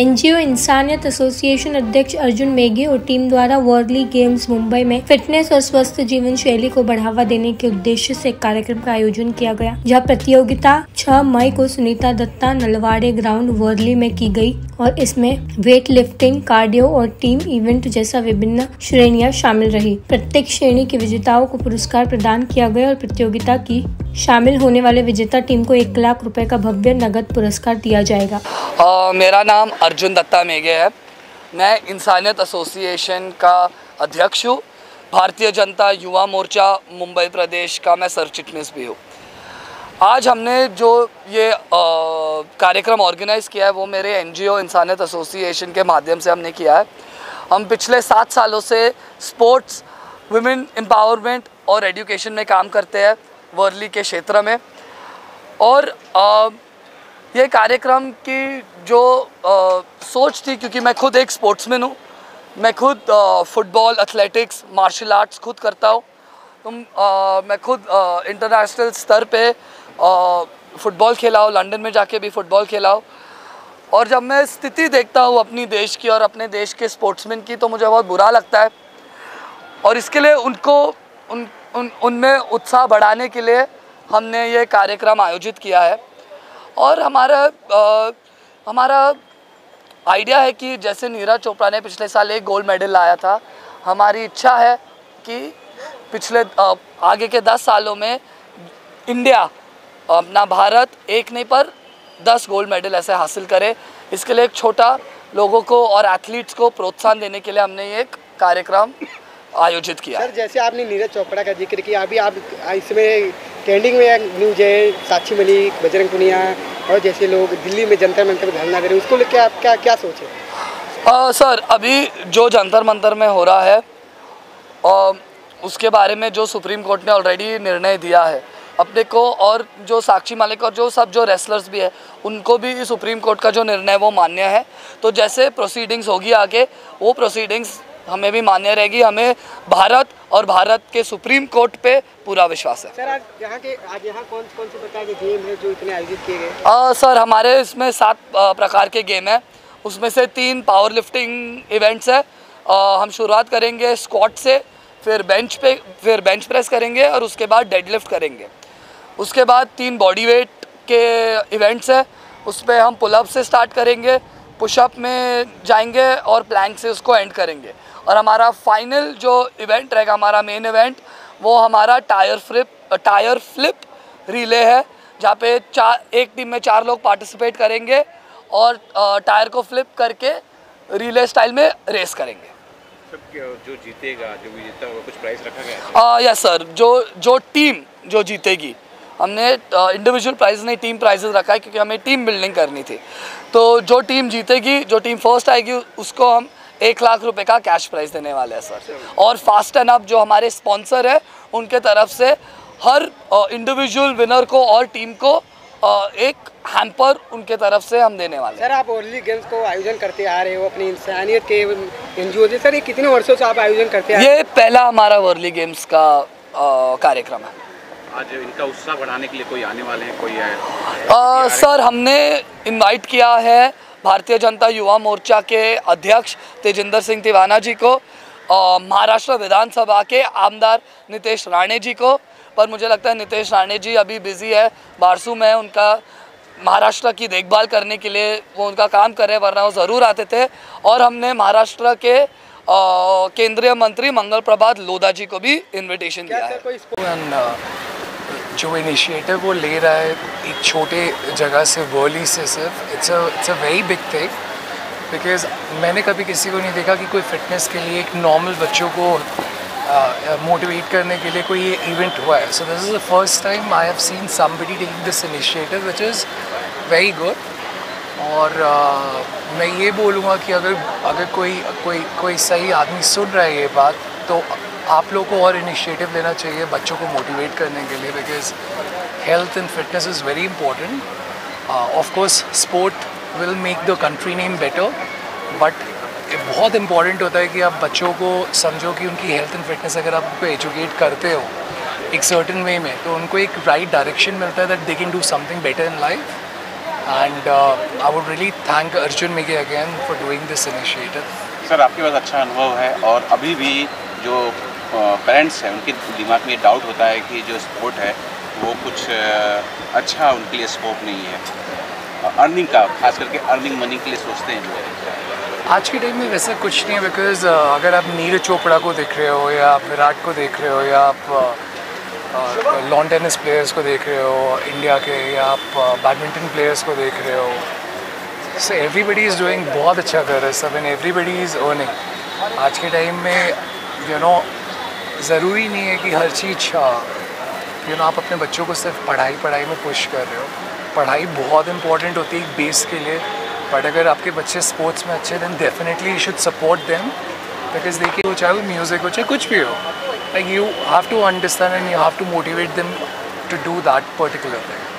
NGO इंसानियत association अध्यक्ष अर्जुन मेघे और टीम द्वारा वर्ली गेम्स मुंबई में फिटनेस और स्वस्थ जीवन शैली को बढ़ावा देने के उद्देश्य से एक कार्यक्रम का आयोजन किया गया, जहां प्रतियोगिता 6 मई को सुनीता दत्ता नलवाड़े ग्राउंड वर्ली में की गई और इसमें वेट लिफ्टिंग, कार्डियो और टीम इवेंट जैसा विभिन्न श्रेणियां शामिल रही। प्रत्येक श्रेणी के विजेताओं को पुरस्कार प्रदान किया गया और प्रतियोगिता की शामिल होने वाले विजेता टीम को 1 लाख रुपए का भव्य नगद पुरस्कार दिया जाएगा। मेरा नाम अर्जुन दत्ता मेघे है। मैं इंसानियत एसोसिएशन का अध्यक्ष हूँ। भारतीय जनता युवा मोर्चा मुंबई प्रदेश का मैं सरचिटनेस भी हूँ। आज हमने जो ये कार्यक्रम ऑर्गेनाइज़ किया है वो मेरे एनजीओ इंसानियत एसोसिएशन के माध्यम से हमने किया है। हम पिछले 7 सालों से स्पोर्ट्स, वुमेन एम्पावरमेंट और एजुकेशन में काम करते हैं वर्ली के क्षेत्र में, और ये कार्यक्रम की जो सोच थी, क्योंकि मैं खुद एक स्पोर्ट्समैन हूँ, मैं खुद फुटबॉल, एथलेटिक्स, मार्शल आर्ट्स खुद करता हूँ। मैं खुद इंटरनेशनल स्तर पे फुटबॉल खेला हूँ, लंदन में जाके भी फुटबॉल खेला हूँ। और जब मैं स्थिति देखता हूँ अपनी देश की और अपने देश के स्पोर्ट्समैन की तो मुझे बहुत बुरा लगता है, और इसके लिए उनमें उत्साह बढ़ाने के लिए हमने ये कार्यक्रम आयोजित किया है। और हमारा आइडिया है कि जैसे नीरज चोपड़ा ने पिछले साल एक गोल्ड मेडल लाया था, हमारी इच्छा है कि पिछले आगे के 10 सालों में इंडिया, अपना भारत, एक नहीं पर 10 गोल्ड मेडल ऐसे हासिल करे। इसके लिए एक छोटा लोगों को और एथलीट्स को प्रोत्साहन देने के लिए हमने ये कार्यक्रम आयोजित किया। सर, जैसे आपने नीरज चोपड़ा का जिक्र किया, अभी आप इसमें ट्रेंडिंग में न्यूज है साक्षी मलिक, बजरंग पुनिया और जैसे लोग दिल्ली में जंतर मंतर में धरना दे रहे हैं, उसको लेकर आप क्या सोचे? सर, अभी जो जंतर मंतर में हो रहा है उसके बारे में जो सुप्रीम कोर्ट ने ऑलरेडी निर्णय दिया है अपने को, और जो साक्षी मलिक और जो सब जो रेसलर्स भी है उनको भी सुप्रीम कोर्ट का जो निर्णय वो मान्य है। तो जैसे प्रोसीडिंग्स होगी आगे वो प्रोसीडिंग्स हमें भी मान्य रहेगी। हमें भारत और भारत के सुप्रीम कोर्ट पे पूरा विश्वास है। सर, आज यहाँ कौन से प्रकार के गेम है जो इतने आयोजित किए गए? सर, हमारे इसमें 7 प्रकार के गेम हैं, उसमें से 3 पावर लिफ्टिंग इवेंट्स है। हम शुरुआत करेंगे स्क्वाट से, फिर बेंच प्रेस करेंगे और उसके बाद डेडलिफ्ट करेंगे। उसके बाद 3 बॉडी वेट के इवेंट्स हैं, उस पर हम पुलअप से स्टार्ट करेंगे, पुशअप में जाएंगे और प्लैंक से उसको एंड करेंगे। और हमारा फाइनल जो इवेंट रहेगा, हमारा मेन इवेंट, वो हमारा टायर फ्लिप रिले है, जहाँ पे 1 टीम में 4 लोग पार्टिसिपेट करेंगे और टायर को फ्लिप करके रिले स्टाइल में रेस करेंगे। जो जीतेगा, जो भी जीता होगा, कुछ प्राइस रखा गया? यस सर, जो टीम जीतेगी, हमने इंडिविजुअल प्राइज नहीं, टीम प्राइजेस रखा है क्योंकि हमें टीम बिल्डिंग करनी थी। तो जो टीम जीतेगी, जो टीम फर्स्ट आएगी, उसको हम 1 लाख रुपए का कैश प्राइज़ देने वाले हैं सर। और फास्ट टन अप जो हमारे स्पॉन्सर है उनके तरफ से हर इंडिविजुअल विनर को और टीम को एक हैम्पर उनके तरफ से हम देने वाले हैं। सर, आप वर्ली गेम्स को आयोजन करते आ रहे हो अपनी इंसानियत के एनजीओ से, सर ये कितने वर्षों से आप आयोजन करते हैं? ये पहला हमारा वर्ली गेम्स का कार्यक्रम है। आज इनका उत्साह बढ़ाने के लिए कोई आने वाले हैं, कोई आए? सर, हमने इनवाइट किया है भारतीय जनता युवा मोर्चा के अध्यक्ष तेजेंद्र सिंह तिवाना जी को, महाराष्ट्र विधानसभा के आमदार नितेश राणे जी को, पर मुझे लगता है नितेश राणे जी अभी बिजी है, बारसू में उनका महाराष्ट्र की देखभाल करने के लिए वो उनका काम कर रहे, वरना वो ज़रूर आते थे। और हमने महाराष्ट्र के केंद्रीय मंत्री मंगल प्रभात जी को भी इन्विटेशन दिया है। जो इनिशिएटिव वो ले रहा है एक छोटे जगह से, वर्ली से, सिर्फ it's a very big thing, because मैंने कभी किसी को नहीं देखा कि कोई फिटनेस के लिए एक नॉर्मल बच्चों को मोटिवेट करने के लिए कोई ये इवेंट हुआ है। So this is the first time I have seen somebody taking this initiative which is very good. और मैं ये बोलूँगा कि अगर कोई सही आदमी सुन रहा है ये बात, तो आप लोगों को और इनिशिएटिव लेना चाहिए बच्चों को मोटिवेट करने के लिए, because health and fitness is very important. Of course sport will make the country name better, but बहुत इम्पॉर्टेंट होता है कि आप बच्चों को समझो कि उनकी हेल्थ एंड फिटनेस, अगर आप उनको एजुकेट करते हो एक सर्टन वे में तो उनको एक राइट डायरेक्शन मिलता है that they can do something better in life. and I would really thank Arjun Meghe again for doing this initiative. Sir, आपके पास अच्छा अनुभव है और अभी भी जो पेरेंट्स हैं उनके दिमाग में डाउट होता है कि जो स्पोर्ट है वो कुछ अच्छा उनके लिए स्कोप नहीं है, अर्निंग का खास करके अर्निंग मनी के लिए सोचते हैं लोग। आज के टाइम में वैसा कुछ नहीं है बिकॉज अगर आप नीरज चोपड़ा को देख रहे हो या आप विराट को देख रहे हो या आप लॉन टेनिस प्लेयर्स को देख रहे हो इंडिया के या आप बैडमिंटन प्लेयर्स को देख रहे हो, सो एवरीबडी इज़ डूइंग, बहुत अच्छा कर रहा है सब एंड एवरीबडी इज़ अर्निंग। आज के टाइम में ज़रूरी नहीं है कि हर चीज़ आप अपने बच्चों को सिर्फ पढ़ाई में पुश कर रहे हो। पढ़ाई बहुत इंपॉर्टेंट होती है बेस के लिए, बट अगर आपके बच्चे स्पोर्ट्स में अच्छे then definitely you should support them because देखिए वो चाहे म्यूज़िक हो चाहे कुछ भी हो, like you have to understand and you have to motivate them to do that particular thing.